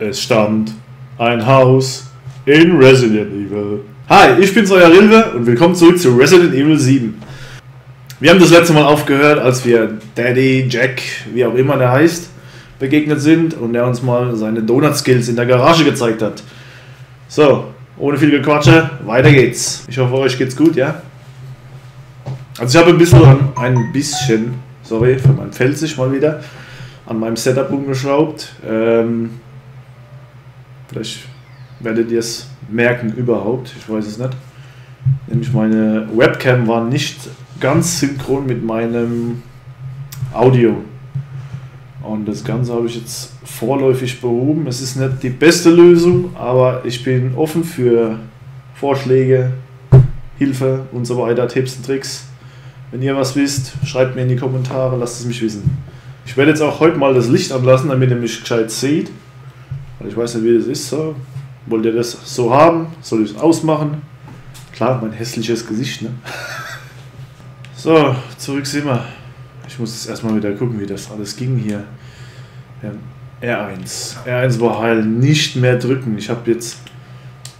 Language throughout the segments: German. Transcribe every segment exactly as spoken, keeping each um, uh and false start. Es stand ein Haus in Resident Evil. Hi, ich bin's, euer Rilwe, und willkommen zurück zu Resident Evil sieben. Wir haben das letzte Mal aufgehört, als wir Daddy, Jack, wie auch immer der heißt, begegnet sind und er uns mal seine Donut-Skills in der Garage gezeigt hat. So, ohne viel Gequatsche, weiter geht's. Ich hoffe, euch geht's gut, ja? Also ich habe ein bisschen, ein bisschen, sorry, für mein Pfälzisch mal wieder, an meinem Setup umgeschraubt. Ähm... Vielleicht werdet ihr es merken überhaupt, ich weiß es nicht. Nämlich meine Webcam war nicht ganz synchron mit meinem Audio. Und das Ganze habe ich jetzt vorläufig behoben. Es ist nicht die beste Lösung, aber ich bin offen für Vorschläge, Hilfe und so weiter, Tipps und Tricks. Wenn ihr was wisst, schreibt mir in die Kommentare, lasst es mich wissen. Ich werde jetzt auch heute mal das Licht anlassen, damit ihr mich gescheit seht. Ich weiß nicht, wie das ist. So. Wollt ihr das so haben? Soll ich es ausmachen? Klar, mein hässliches Gesicht, ne? So, zurück sind wir. Ich muss jetzt erstmal wieder gucken, wie das alles ging hier. R eins. R eins war heil. Nicht mehr drücken. Ich habe jetzt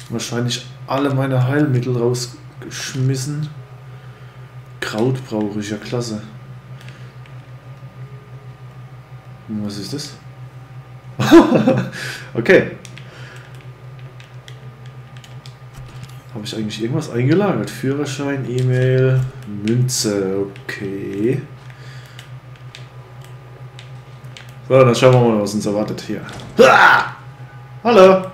wahrscheinlich alle meine Heilmittel rausgeschmissen. Kraut brauche ich, ja klasse. Und was ist das? Okay. Habe ich eigentlich irgendwas eingelagert? Führerschein, E-Mail, Münze. Okay. So, dann schauen wir mal, was uns erwartet hier. Ah! Hallo!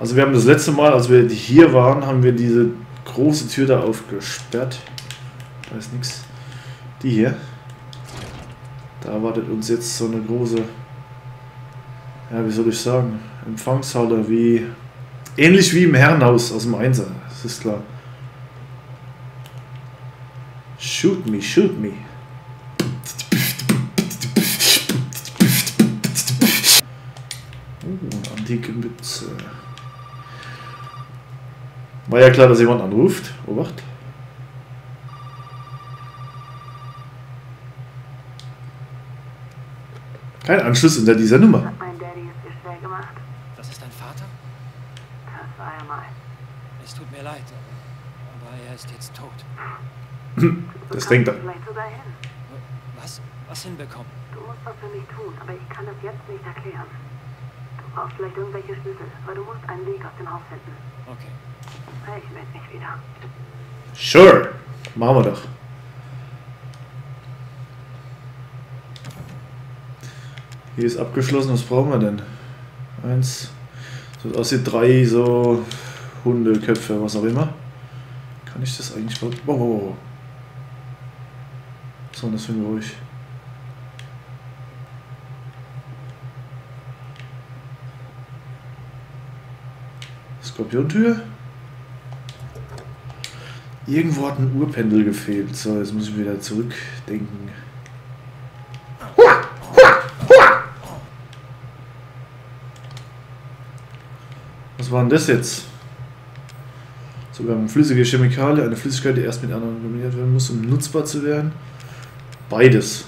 Also wir haben das letzte Mal, als wir hier waren, haben wir diese große Tür da aufgesperrt. Da ist nichts. Die hier. Da erwartet uns jetzt so eine große, ja, wie soll ich sagen, Empfangshalle, wie ähnlich wie im Herrenhaus aus dem Einser, das ist klar. Shoot me, shoot me. Oh, antike Mütze. War ja klar, dass jemand anruft. Obacht. Kein Anschluss hinter dieser Nummer. Ich hab meinen Daddy jetzt hier schwer gemacht. Das ist dein Vater? Das war er mal. Es tut mir leid, aber er ist jetzt tot. Das denkt er. Was? Was hinbekommen? Du musst was für mich tun, aber ich kann das jetzt nicht erklären. Du brauchst vielleicht irgendwelche Schlüssel, aber du musst einen Weg aus dem Haus finden. Okay. Ich melde mich wieder. Sure. Machen wir doch. Hier ist abgeschlossen, was brauchen wir denn? Eins, so aussieht drei so Hundeköpfe, was auch immer. Kann ich das eigentlich... Oh, oh, oh. Was war das für ein Geräusch? Skorpiontür? Irgendwo hat ein Uhrpendel gefehlt. So, jetzt muss ich wieder zurückdenken. Was war denn das jetzt? Sogar eine flüssige Chemikalie, eine Flüssigkeit, die erst mit anderen kombiniert werden muss, um nutzbar zu werden. Beides.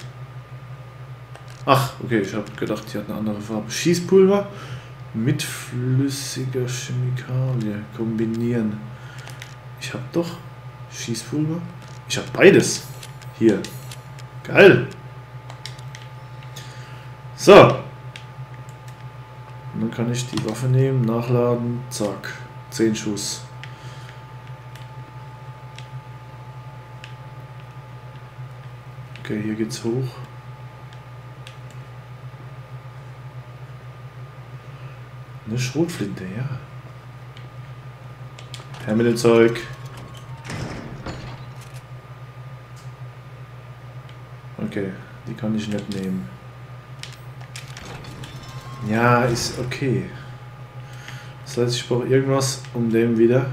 Ach, okay, ich habe gedacht, die hat eine andere Farbe. Schießpulver mit flüssiger Chemikalie kombinieren. Ich habe doch Schießpulver. Ich habe beides. Hier. Geil. So. Dann kann ich die Waffe nehmen, nachladen, zack, zehn Schuss. Okay, hier geht's hoch. Eine Schrotflinte, ja. Her mit dem Zeug. Okay, die kann ich nicht nehmen. Ja, ist okay. Das heißt, ich brauche irgendwas, um dem wieder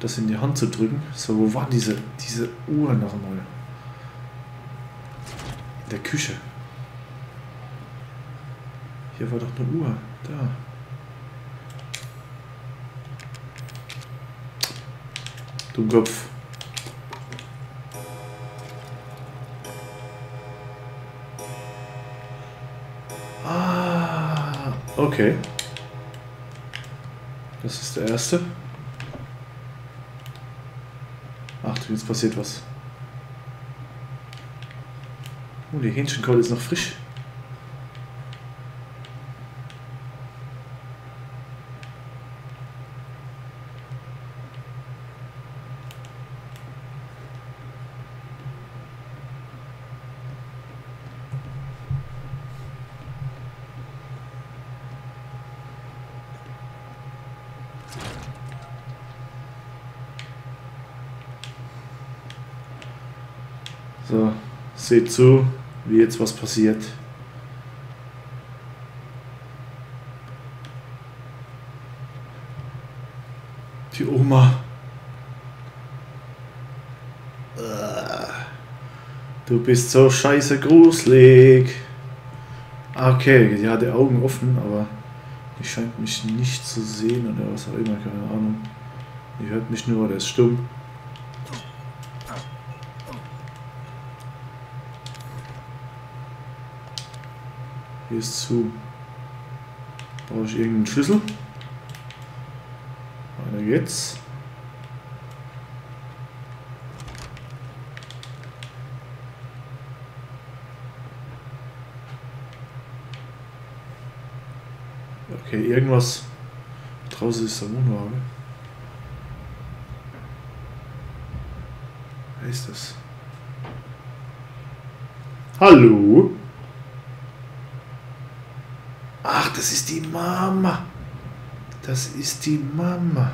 das in die Hand zu drücken. So, wo war diese, diese Uhr nochmal? In der Küche. Hier war doch eine Uhr. Da. Dummkopf. Okay. Das ist der erste. Ach, jetzt passiert was. Oh, die Hähnchenkeule ist noch frisch. So, seht zu, wie jetzt was passiert. Die Oma. Du bist so scheiße gruselig. Okay, die hatte Augen offen, aber die scheint mich nicht zu sehen oder was auch immer, keine Ahnung. Die hört mich nur, der ist stumm. Hier ist zu. Brauche ich irgendeinen Schlüssel? Weiter geht's. Okay, irgendwas. Draußen ist der Wohnwagen. Wer ist das? Hallo? Das ist die Mama. Das ist die Mama.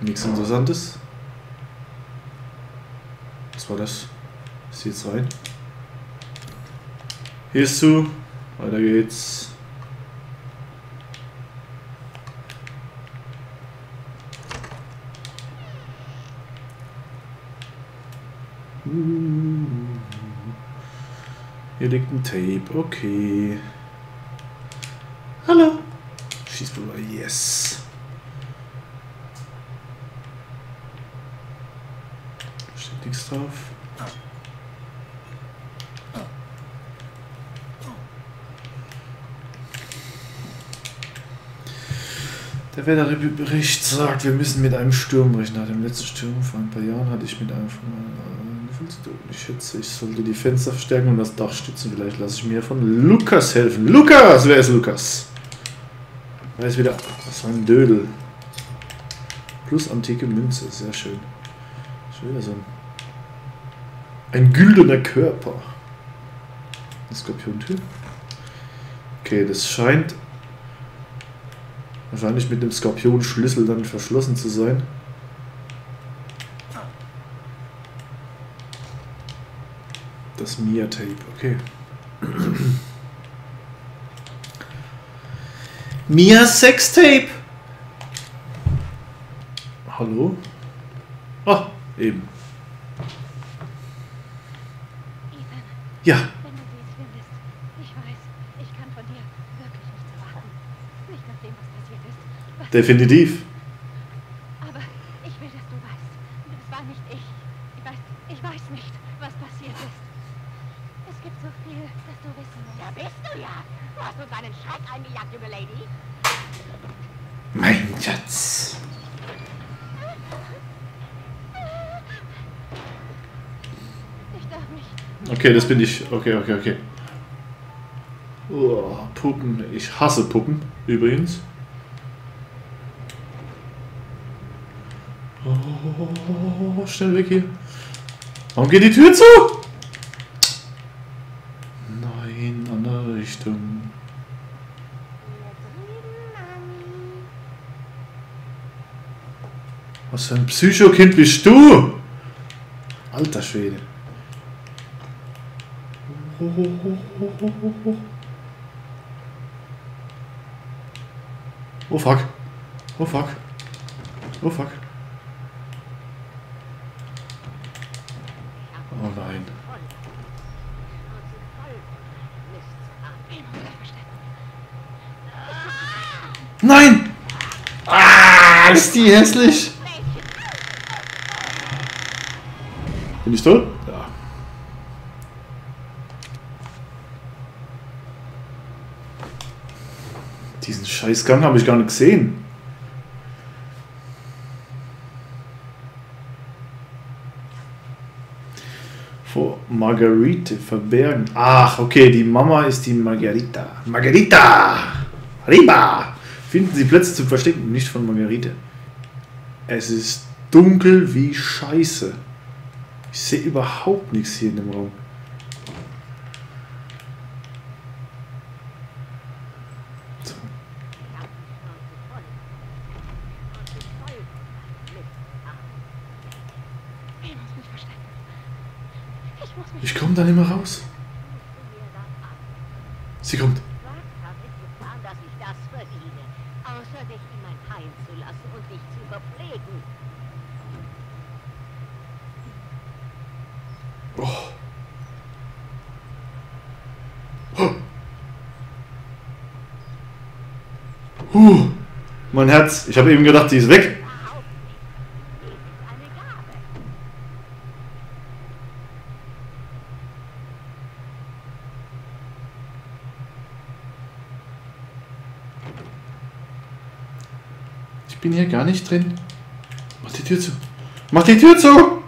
Nichts Interessantes. Was war das? Ist jetzt rein. Hier ist zu. Weiter geht's. Hier liegt ein Tape, okay. Hallo! Schießpulver, yes! Da steht nichts drauf. Der Wetterbericht sagt, wir müssen mit einem Sturm rechnen. Nach dem letzten Sturm vor ein paar Jahren hatte ich mit einem von meinen. Ich schätze, ich sollte die Fenster verstärken und das Dach stützen. Vielleicht lasse ich mir von Lukas helfen. Lukas! Wer ist Lukas? Da ist wieder... Das war ein Dödel. Plus antike Münze. Sehr schön. Schon wieder so ein... Ein güldener Körper. Eine Skorpiontür. Okay, das scheint... Wahrscheinlich mit dem Skorpionschlüssel dann verschlossen zu sein. Das Mia-Tape, okay. Mia-Sex-Tape! Hallo? Ah, eben. Ethan, ja. Wenn du dies findest, ich weiß, ich kann von dir wirklich nichts erwarten. Nicht nach dem, was passiert ist. Was definitiv. Aber ich will, dass du weißt. Das war nicht ich. Ich weiß, ich weiß nicht, was passiert ist. Es gibt so viel, dass du wissen musst. Da bist du ja! Du hast uns einen Schreck eingejagt, liebe Lady! Mein Schatz! Ich darf nicht. Okay, das bin ich. Okay, okay, okay. Oh, Puppen. Ich hasse Puppen, übrigens. Oh, schnell weg hier. Warum geht die Tür zu? Richtung. Was für ein Psychokind bist du? Alter Schwede. Oh fuck. Oh fuck. Oh fuck. Oh nein. Nein! Ah, ist die hässlich! Bin ich tot? Ja. scheiß Gang habe ich gar nicht gesehen. Vor Margarite verbergen. Ach, okay, die Mama ist die Margarita. Margarita! Arriba! Finden Sie Plätze zum Verstecken, nicht von Margarite. Es ist dunkel wie Scheiße. Ich sehe überhaupt nichts hier in dem Raum. So. Ich komme da nicht mehr raus. Sie kommt. Uh, mein Herz, ich habe eben gedacht, sie ist weg. Ich bin hier gar nicht drin. Mach die Tür zu. Mach die Tür zu!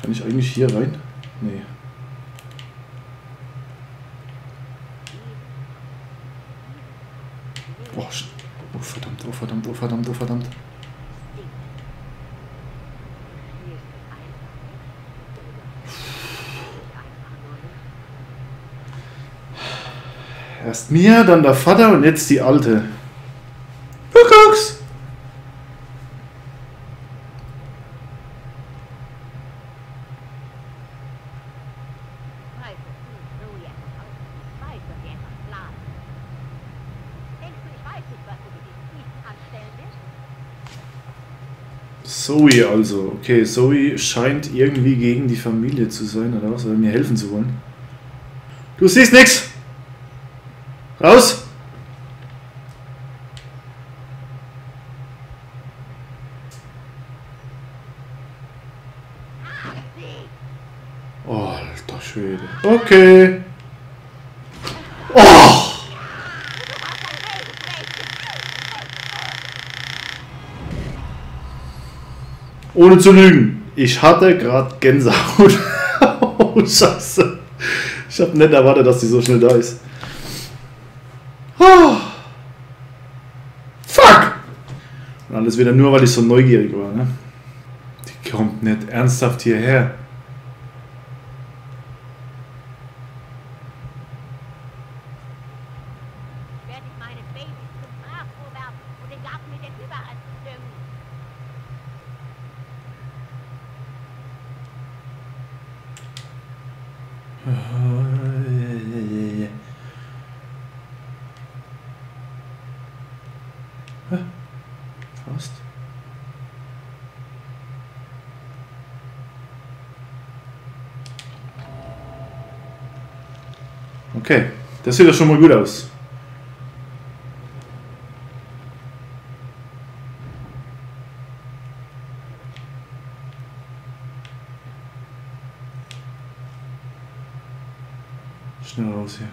Kann ich eigentlich hier rein? Nee. Oh, oh verdammt, oh verdammt, oh verdammt, oh verdammt. Erst mir, dann der Vater und jetzt die Alte. Guck's! Zoe also. Okay, Zoe scheint irgendwie gegen die Familie zu sein, oder was? Oder mir helfen zu wollen. Du siehst nichts! Raus! Oh, alter Schwede. Okay. Oh! Ohne zu lügen, ich hatte gerade Gänsehaut. Oh, Scheiße. Ich habe nicht erwartet, dass die so schnell da ist. Oh. Fuck! Und alles wieder nur, weil ich so neugierig war, ne? Die kommt nicht ernsthaft hierher. Fast. Okay, das sieht doch schon mal gut aus. Schnell raus hier.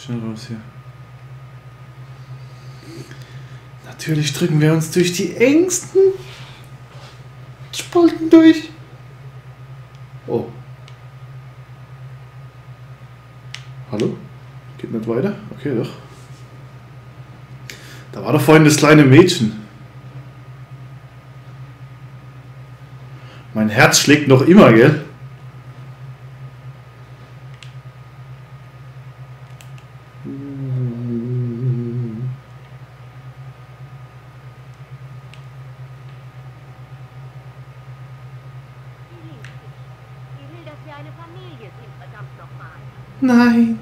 Schnell raus hier. Natürlich drücken wir uns durch die engsten Spalten durch. Oh. Hallo? Geht nicht weiter? Okay, doch. Da war doch vorhin das kleine Mädchen. Mein Herz schlägt noch immer, gell? Nein.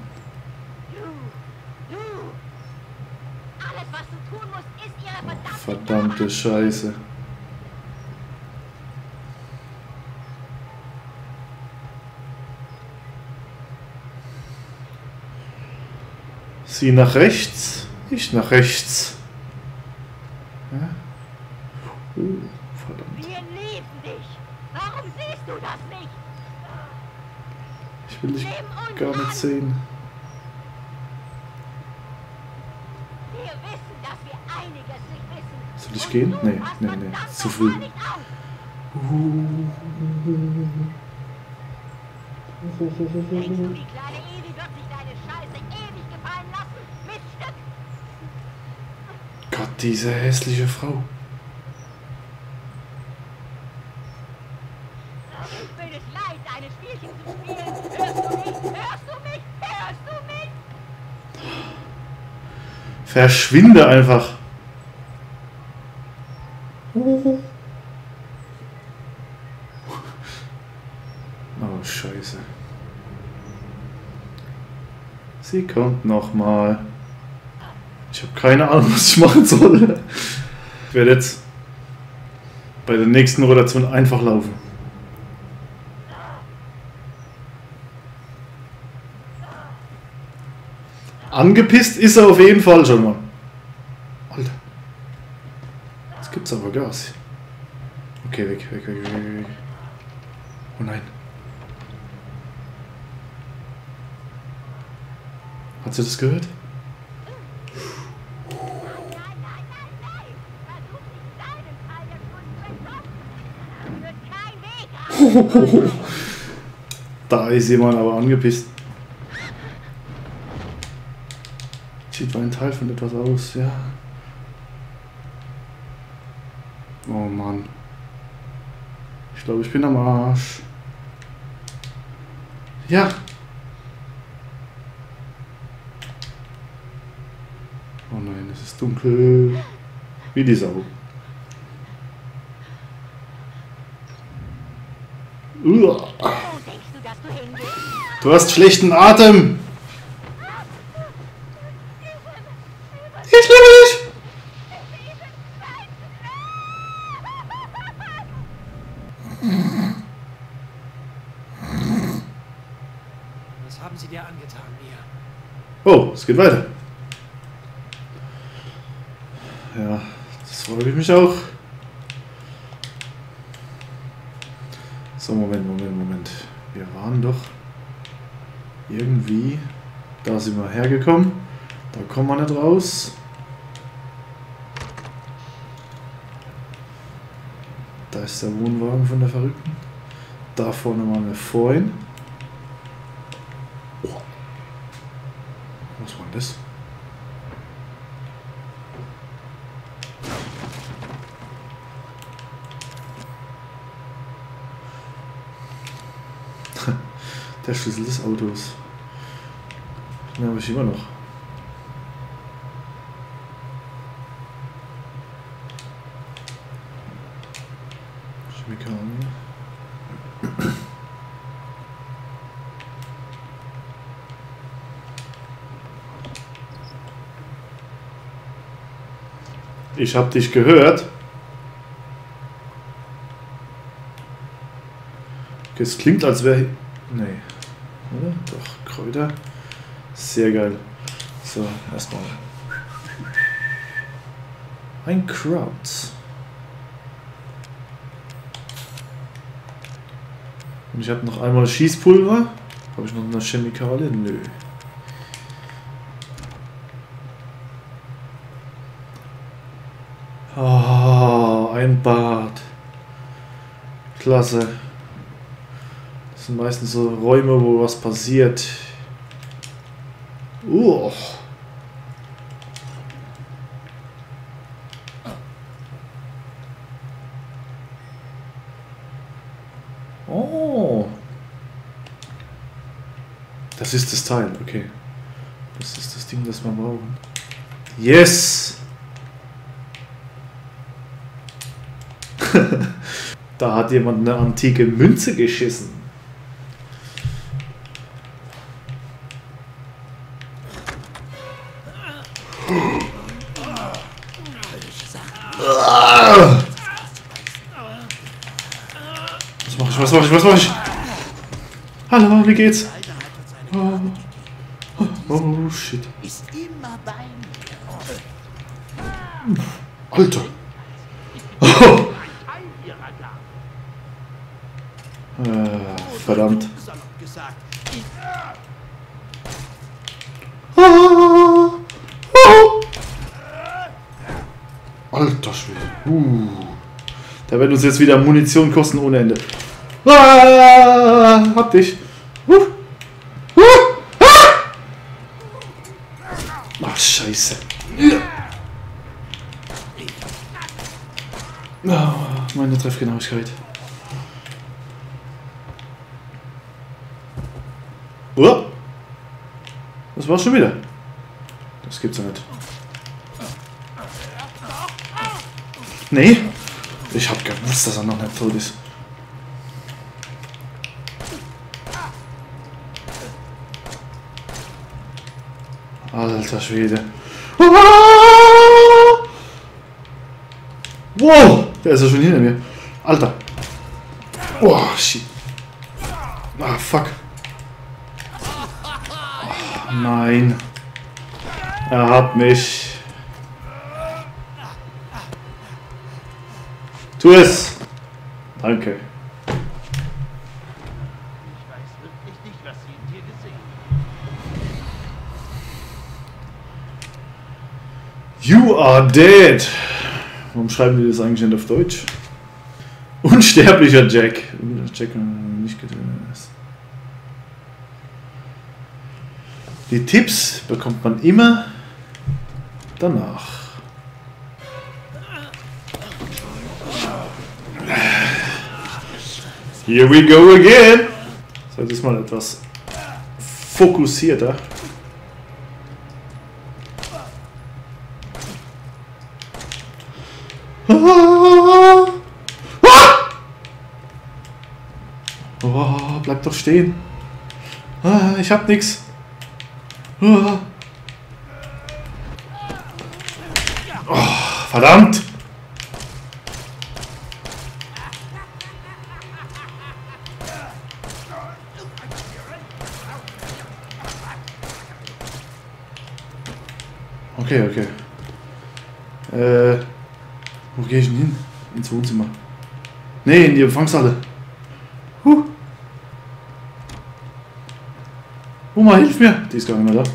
Du, du. Alles, was du tun musst, ist ihre verdammte, oh, verdammte Scheiße. Sie nach rechts, ich nach rechts. Ja? Oh, verdammt. Wir lieben dich. Warum siehst du das nicht? gar nicht sehen. Soll ich gehen? Nee, nee, nee. Zu früh. Gott, diese hässliche Frau. Verschwinde einfach. Oh, Scheiße. Sie kommt nochmal. Ich habe keine Ahnung, was ich machen soll. Ich werde jetzt bei der nächsten Rotation einfach laufen. Angepisst ist er auf jeden Fall schon mal. Alter. Jetzt gibt's aber Gas. Okay, weg, weg, weg, weg, weg. Oh nein. Hast du das gehört? Da ist jemand aber angepisst. Sieht ein Teil von etwas aus, ja. Oh Mann. Ich glaube, ich bin am Arsch. Ja. Oh nein, es ist dunkel. Wie die Sau. Uah. Du hast schlechten Atem. Oh, es geht weiter. Ja, das freue ich mich auch. So, Moment, Moment, Moment. Wir waren doch irgendwie... Da sind wir hergekommen. Da kommen wir nicht raus. Da ist der Wohnwagen von der Verrückten. Da vorne waren wir vorhin. Was war das? Der Schlüssel des Autos. Den habe ich immer noch. Chemikalien. Ich hab dich gehört. Es klingt, als wäre... Nee. Oder? Doch, Kräuter. Sehr geil. So, erstmal. Ein Kraut. Und ich habe noch einmal Schießpulver. Habe ich noch eine Chemikalie? Nö. Oh, ein Bad. Klasse. Das sind meistens so Räume, wo was passiert. Uh. Oh. Das ist das Teil, okay. Das ist das Ding, das wir brauchen. Yes! Da hat jemand eine antike Münze geschissen. Was mach ich, was mach ich, was mach ich? Hallo, wie geht's? Oh, oh shit. Alter. Oh. Verdammt. Alter Schwede. Uh. Da wird uns jetzt wieder Munition kosten ohne Ende. Ah, hab dich. Uh. Uh. Ah. Ach, scheiße. Oh, meine Treffgenauigkeit. Oh. Das war's schon wieder. Das gibt's ja nicht. Nee, ich hab gewusst, dass er noch nicht tot ist. Alter Schwede. Wow, der ist ja schon hinter mir. Alter. Oh, shit. Ah, fuck. Oh, nein. Er hat mich. Tu es! Danke. Ich weiß wirklich nicht, was Sie in dir gesehen haben. You are dead! Warum schreiben die das eigentlich nicht auf Deutsch? Unsterblicher Jack. Jack nicht getötet ist. Die Tipps bekommt man immer danach. Here we go again! So, jetzt ist mal etwas fokussierter. Ah! Ah! Oh, bleib doch stehen. Ah, ich hab nix. Ah. Oh, verdammt! Okay, okay. Äh, wo gehe ich denn hin? Ins Wohnzimmer. Nee, in die Empfangshalle. Huh. Oma, hilf mir! Die ist gar nicht mehr da.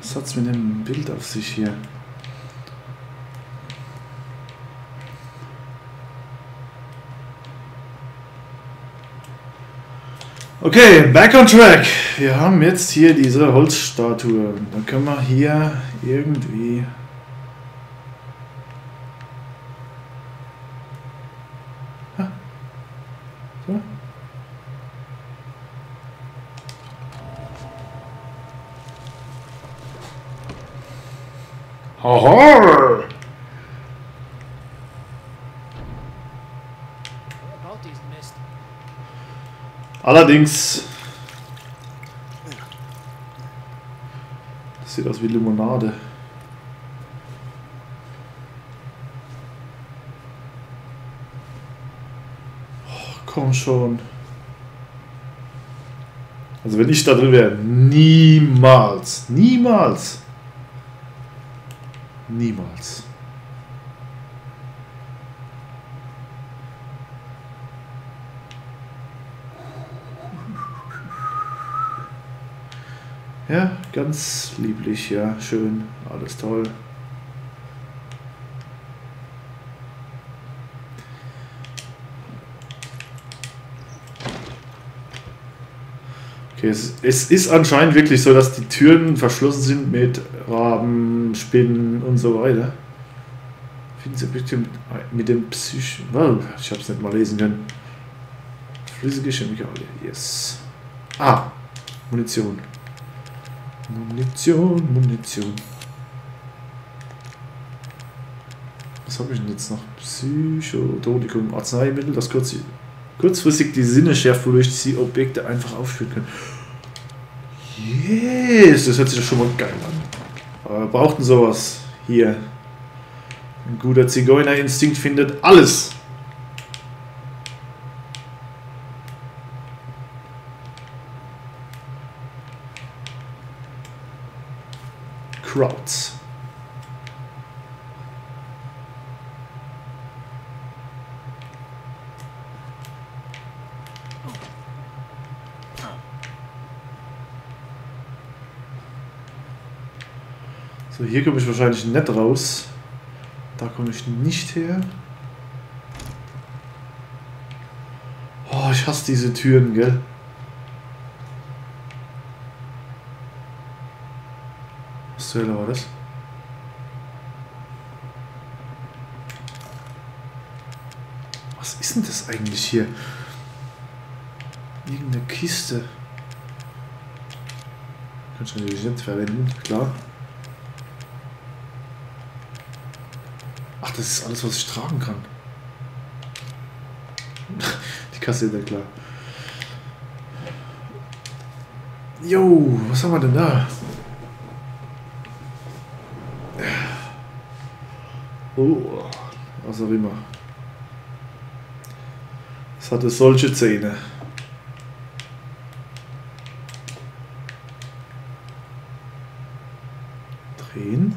Was hat's mit dem Bild auf sich hier? Okay, back on track. Wir haben jetzt hier diese Holzstatue. Dann können wir hier irgendwie... Ha. So. Horror! Allerdings, das sieht aus wie Limonade. Oh, komm schon. Also wenn ich da drin wäre, niemals, niemals, niemals. Ja, ganz lieblich, ja, schön, alles toll. Okay, es, es ist anscheinend wirklich so, dass die Türen verschlossen sind mit Raben, Spinnen und so weiter. Finden Sie bitte mit, mit dem Psych... Oh, ich hab's nicht mal lesen können. Flüssige Chemikalien, yes. Ah, Munition. Munition, Munition. Was habe ich denn jetzt noch? Psychototikum, Arzneimittel, das kurz, kurzfristig die Sinne schärft, wodurch sie Objekte einfach aufspüren können. Yes, das hört sich doch schon mal geil an. Aber wir brauchten sowas. Hier. Ein guter Zigeunerinstinkt findet alles. Crowds. So, hier komme ich wahrscheinlich nicht raus. Da komme ich nicht her. Oh, ich hasse diese Türen, gell? Was zur Hölle war das? Was ist denn das eigentlich hier? Irgendeine Kiste. Kann ich natürlich nicht verwenden, klar. Ach, das ist alles, was ich tragen kann. Die Kasse ist ja klar. Jo, was haben wir denn da? Oh, was auch immer. Es hatte solche Zähne. Drehen.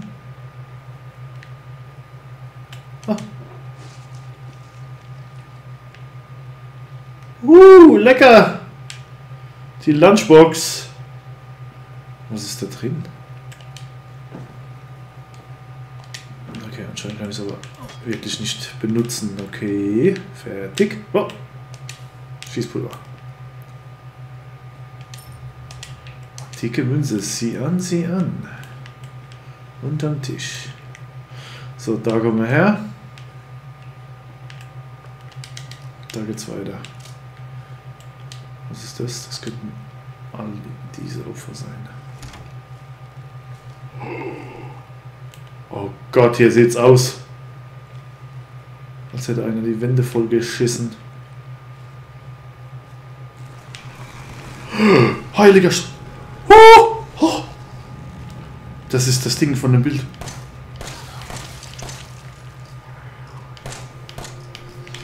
Ah. Uh, lecker! Die Lunchbox. Was ist da drin? Okay, anscheinend kann ich es aber wirklich nicht benutzen. Okay, fertig. Oh. Schießpulver. Antike Münze, sieh an, sieh an. Unterm Tisch. So, da kommen wir her. Da geht's weiter. Was ist das? Das könnten all diese Opfer sein. Oh Gott, hier sieht's aus. Als hätte einer die Wände voll geschissen. Heiliger Sch... Oh, oh. Das ist das Ding von dem Bild.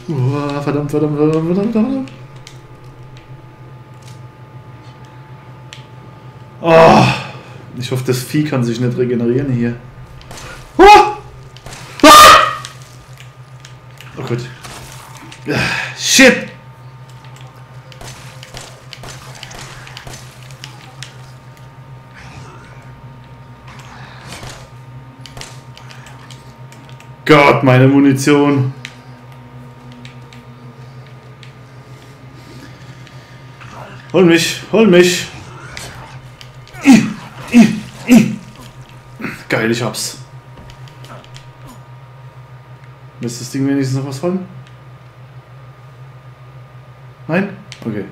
Oh, verdammt, verdammt, verdammt, verdammt, verdammt. Oh, ich hoffe, das Vieh kann sich nicht regenerieren hier. Oh, oh Gott. Shit. Gott, meine Munition. Hol mich, hol mich. I, I, I. Geil, ich hab's. Lässt das Ding wenigstens noch was fallen? Nein? Okay.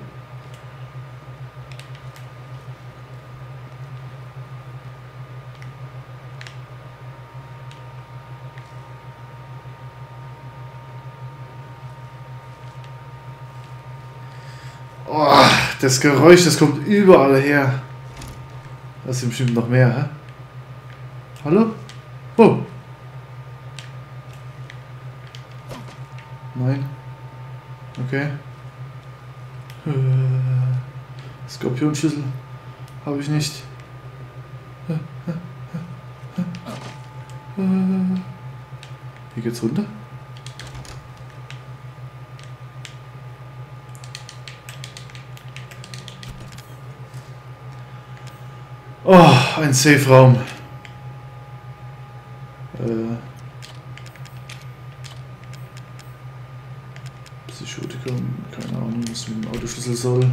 Oh, das Geräusch, das kommt überall her. Das sind bestimmt noch mehr, hä? Hallo? Oh! Nein. Okay. Äh, Skorpionschüssel habe ich nicht. Äh, äh, äh, äh. Hier geht's runter. Oh, ein Safe-Raum. Äh. Psychotikum, keine Ahnung, was mit dem Autoschlüssel soll.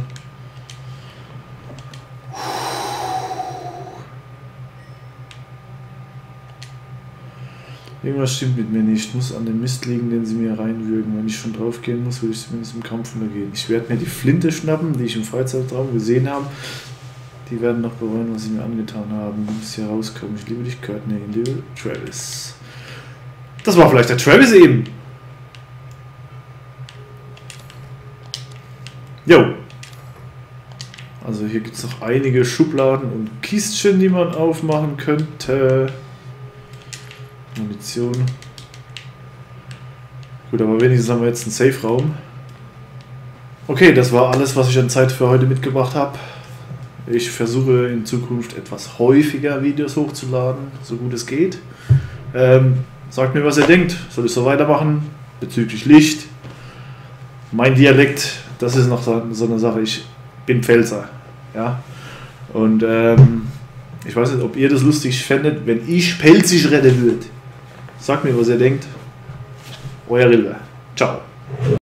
Irgendwas stimmt mit mir nicht. Ich muss an dem Mist liegen, den sie mir reinwürgen. Wenn ich schon draufgehen muss, will ich zumindest im Kampf untergehen. Ich werde mir die Flinte schnappen, die ich im Freizeitraum gesehen habe. Die werden noch bereuen, was sie mir angetan haben. Du musst hier rauskommen. Ich liebe dich, Kurt. Nee, ich liebe Travis. Das war vielleicht der Travis eben. Jo. Also hier gibt es noch einige Schubladen und Kistchen, die man aufmachen könnte. Munition. Gut, aber wenigstens haben wir jetzt einen Safe-Raum. Okay, das war alles, was ich an Zeit für heute mitgebracht habe. Ich versuche in Zukunft etwas häufiger Videos hochzuladen, so gut es geht. Ähm, sagt mir, was ihr denkt. Soll ich so weitermachen? Bezüglich Licht. Mein Dialekt, das ist noch so, so eine Sache. Ich bin Pfälzer. Ja? Und ähm, Ich weiß nicht, ob ihr das lustig fändet, wenn ich pelzig retten würde. Sagt mir, was ihr denkt. Euer Rilwe. Ciao.